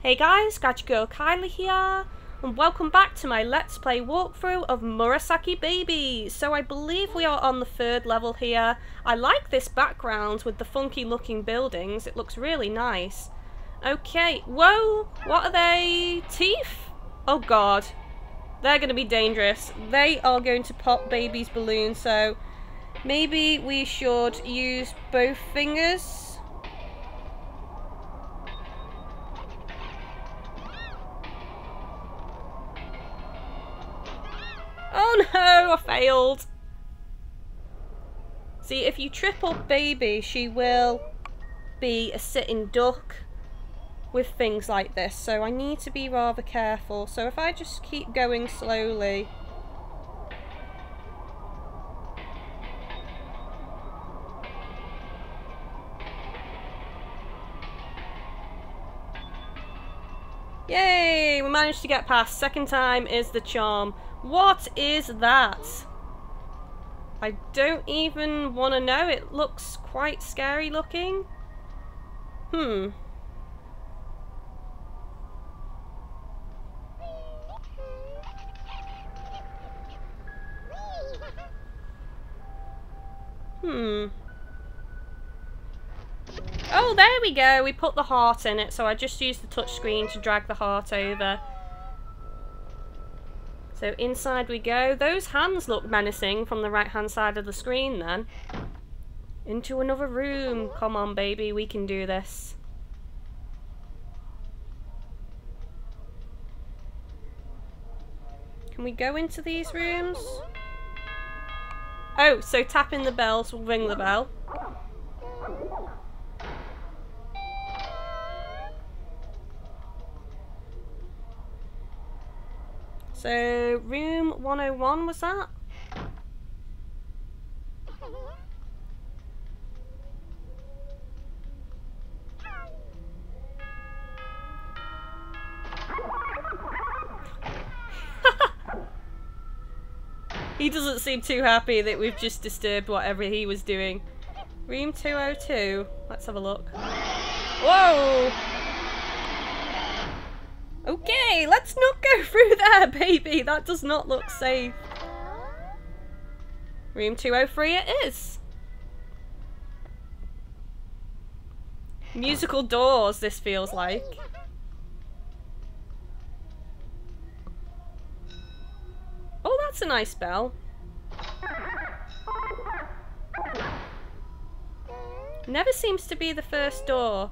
Hey guys, Gachigoro Kylie here, and welcome back to my Let's Play walkthrough of Murasaki Baby! So I believe we are on the third level here. I like this background with the funky looking buildings, it looks really nice. Okay, whoa, what are they? Teeth? Oh god, they're going to be dangerous. They are going to pop Baby's balloon, so maybe we should use both fingers. Oh no, I failed! See, if you trip up Baby, she will be a sitting duck with things like this, so I need to be rather careful. So if I just keep going slowly... Yay! We managed to get past. Second time is the charm. What is that? I don't even want to know. It looks quite scary looking. Oh, there we go. We put the heart in it, so I just used the touchscreen to drag the heart over. So inside we go. Those hands look menacing from the right hand side of the screen then. Into another room. Come on Baby, we can do this. Can we go into these rooms? Oh, so tapping the bells will ring the bell. So, room 101 was that? He doesn't seem too happy that we've just disturbed whatever he was doing. Room 202. Let's have a look. Whoa! Okay, let's not go through there, Baby. That does not look safe. Room 203 it is. Musical doors, this feels like. Oh, that's a nice bell. Never seems to be the first door.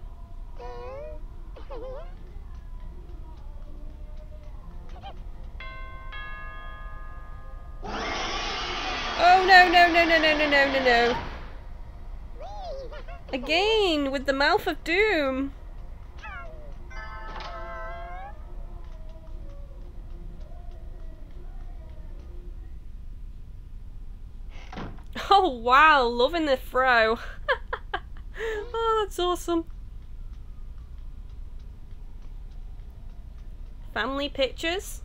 No. Again, with the mouth of doom. Oh wow, loving the throw. Oh, that's awesome. Family pictures.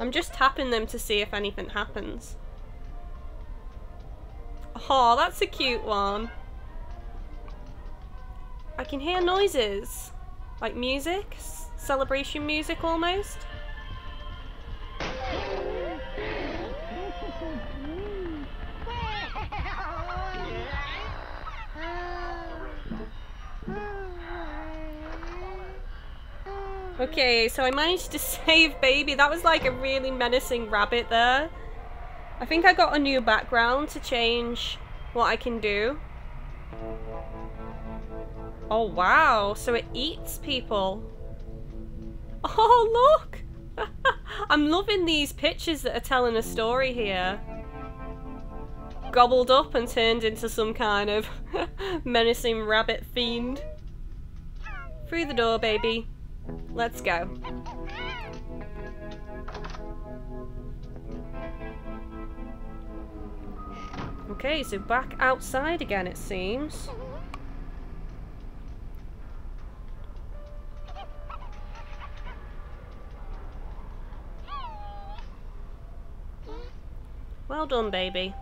I'm just tapping them to see if anything happens. Oh, that's a cute one. I can hear noises. Like music? Celebration music almost? Okay, so I managed to save Baby. That was like a really menacing rabbit there. I think I got a new background to change what I can do. Oh wow, so it eats people. Oh look! I'm loving these pictures that are telling a story here. Gobbled up and turned into some kind of menacing rabbit fiend. Through the door, Baby. Let's go. Okay, so back outside again it seems. Well done, Baby.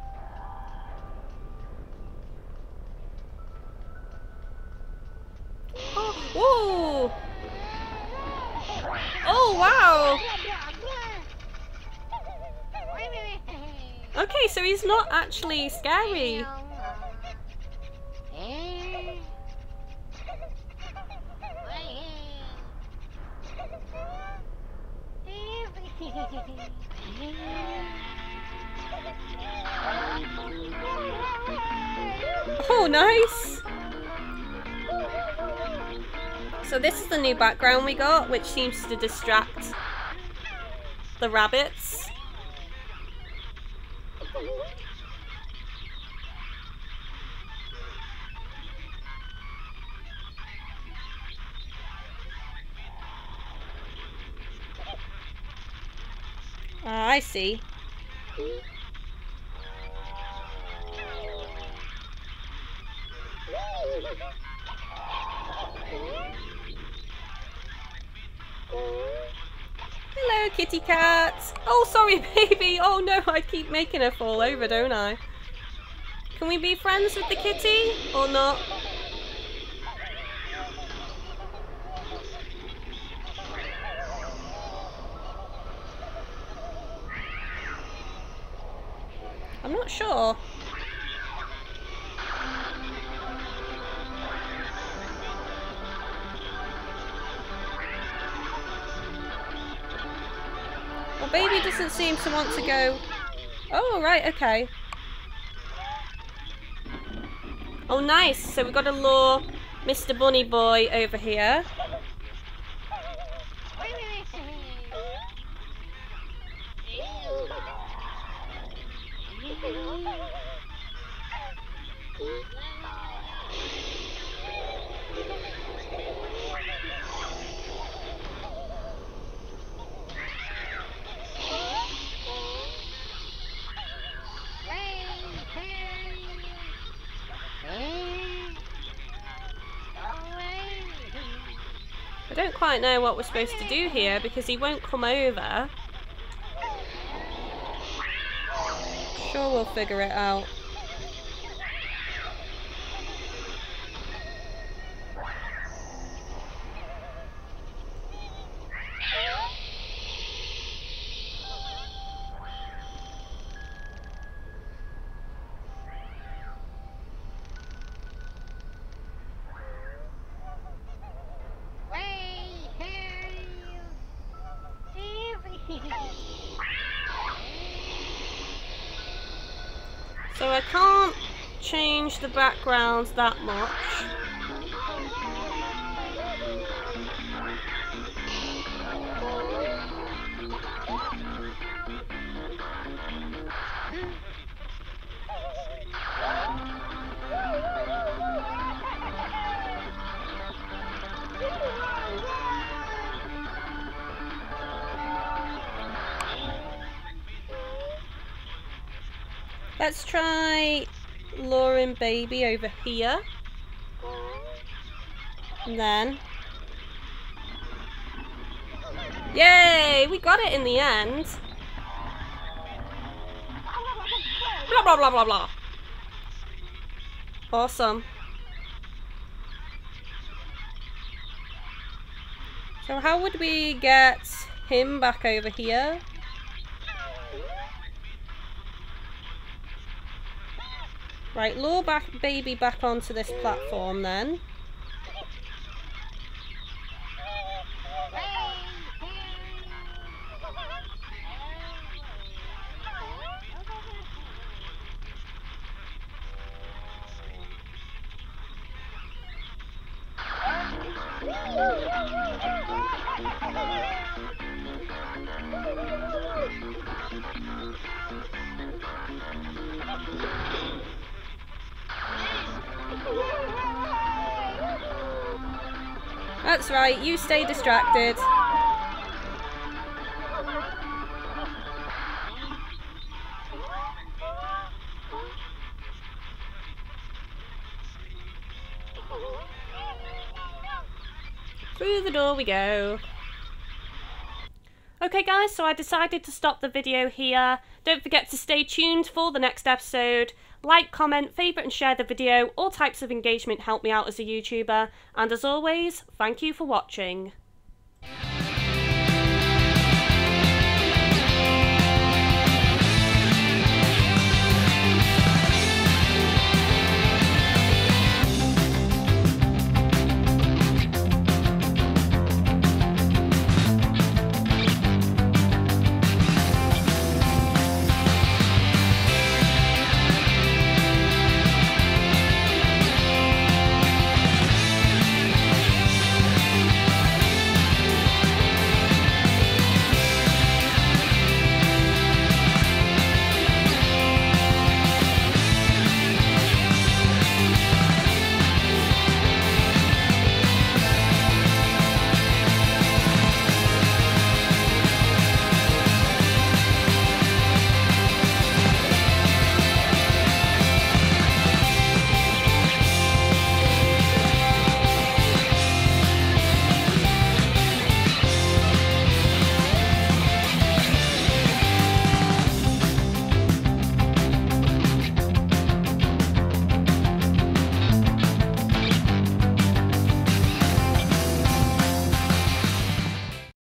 Whoa! Oh, wow! Okay, so he's not actually scary. Oh, nice! So this is the new background we got, which seems to distract the rabbits. Ah, I see. Hello, kitty cat. Oh, sorry, baby. Oh, no, I keep making her fall over, don't I? Can we be friends with the kitty or not? I'm not sure. Well, baby doesn't seem to want to go. Oh, right, okay. Oh, nice. So we've got to lure Mr. Bunny Boy over here. I don't quite know what we're supposed to do here because he won't come over. Sure, we'll figure it out. So I can't change the background that much. Let's try luring baby over here, and then, yay, we got it in the end. Blah blah blah blah blah. Awesome. So how would we get him back over here? Right, lure baby back onto this platform then. That's right, you stay distracted. Through the door we go. Okay guys, so I decided to stop the video here. Don't forget to stay tuned for the next episode. Like, comment, favourite and share the video. All types of engagement help me out as a YouTuber. And as always, thank you for watching.